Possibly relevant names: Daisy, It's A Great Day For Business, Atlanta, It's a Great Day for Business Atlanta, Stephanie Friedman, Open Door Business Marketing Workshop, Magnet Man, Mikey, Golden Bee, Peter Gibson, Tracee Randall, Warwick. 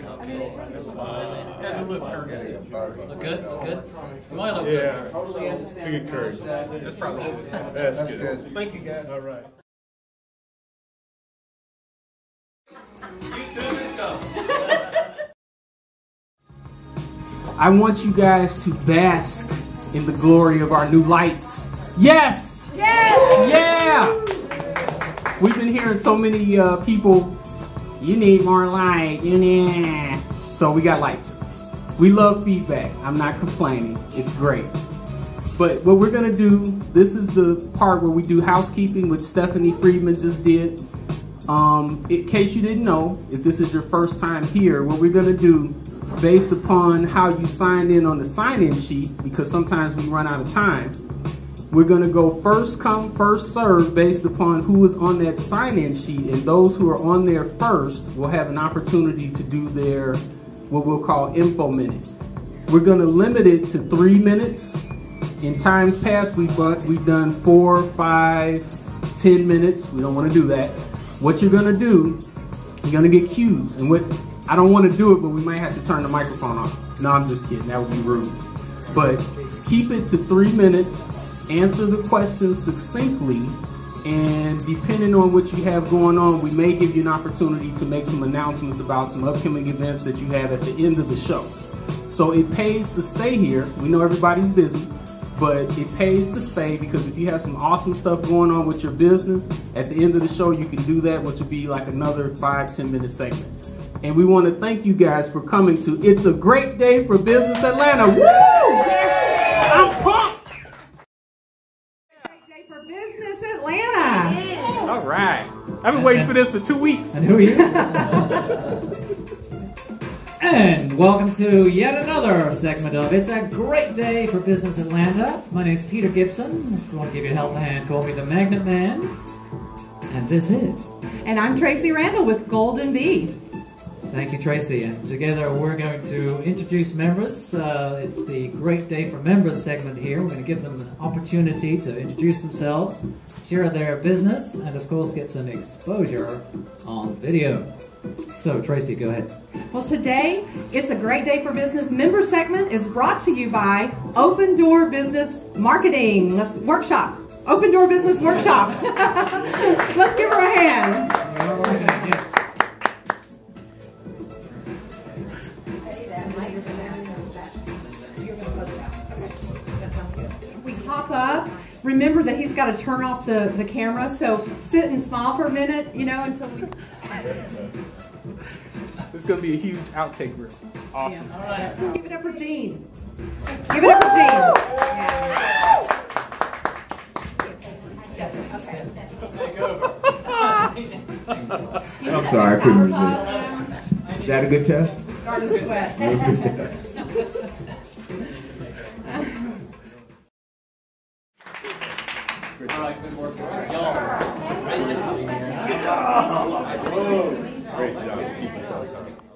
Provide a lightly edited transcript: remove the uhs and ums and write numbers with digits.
Doesn't look perfect. Look good? Look good? Do I look good? Yeah. Totally understand. That's probably good. That's good. Thank you, guys. All right. I want you guys to bask in the glory of our new lights. Yes! Yes! Yeah! We've been hearing so many people, you need more light, you need... So we got lights. We love feedback. I'm not complaining. It's great. But what we're gonna do, this is the part where we do housekeeping, which Stephanie Friedman just did. In case you didn't know, if this is your first time here, what we're gonna do, based upon how you signed in on the sign-in sheet, because sometimes we run out of time, we're gonna go first come, first serve based upon who is on that sign-in sheet, and those who are on there first will have an opportunity to do their, what we'll call info minute. We're gonna limit it to 3 minutes. In times past, we've done 4, 5, 10 minutes. We don't wanna do that. What you're gonna do, you're gonna get cues, and what I don't want to do it, but we might have to turn the microphone off. No, I'm just kidding. That would be rude. But keep it to 3 minutes. Answer the questions succinctly. And depending on what you have going on, we may give you an opportunity to make some announcements about some upcoming events that you have at the end of the show. So it pays to stay here. We know everybody's busy, but it pays to stay because if you have some awesome stuff going on with your business, at the end of the show, you can do that, which will be like another 5-10 minute segment. And we want to thank you guys for coming to It's a Great Day for Business Atlanta. Woo! Yes! I'm pumped! Great Day for Business Atlanta. Yes. All right. I've been waiting for this for 2 weeks. And who are you? And welcome to yet another segment of It's a Great Day for Business Atlanta. My name's Peter Gibson. If you want to give you a helping hand, call me the Magnet Man. And this is... And I'm Tracee Randall with Golden Bee. Thank you, Tracee. And together we're going to introduce members. It's the Great Day for Members segment here. We're going to give them an opportunity to introduce themselves, share their business, and of course get some exposure on video. So, Tracee, go ahead. Well, today, It's a Great Day for Business member segment is brought to you by Open Door Business Marketing Workshop. Open Door Business Workshop. Let's give her a hand. All right, yes. Up. Remember that he's got to turn off the camera, so sit and smile for a minute, you know, until we... This is going to be a huge outtake reel. Awesome. Yeah. All right. Let's give it up for Gene. Give it up for Gene. Yeah. Okay. Take over. I'm sorry, I couldn't resist. Is that a good test? We started to sweat. That was a good test. Great job. Keep us outside.